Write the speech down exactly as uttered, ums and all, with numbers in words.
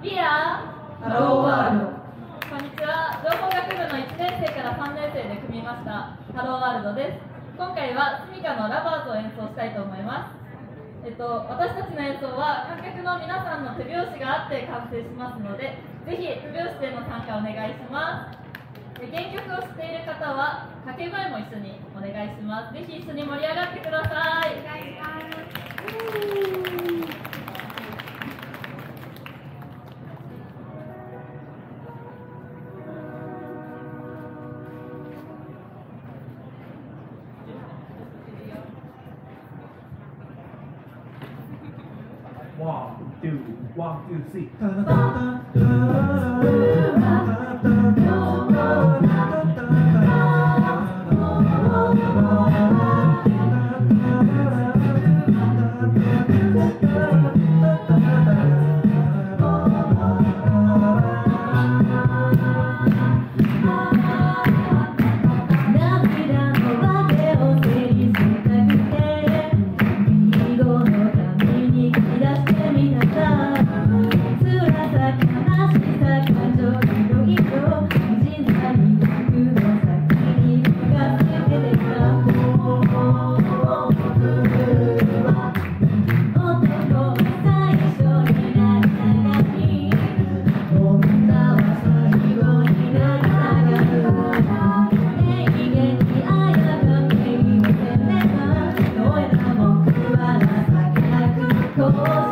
リア、ハローワールド。こんにちは。情報学部のいちねん生からさんねん生で組みましたハローワールドです。今回はスミカのラバーズを演奏したいと思います。えっと、私たちの演奏は観客の皆さんの手拍子があって完成しますので、ぜひ手拍子での参加お願いします。原曲を知っている方は掛け声も一緒にお願いします。ぜひ一緒に盛り上がってください。お願いします。Oh